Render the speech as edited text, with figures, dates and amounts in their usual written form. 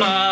Bye.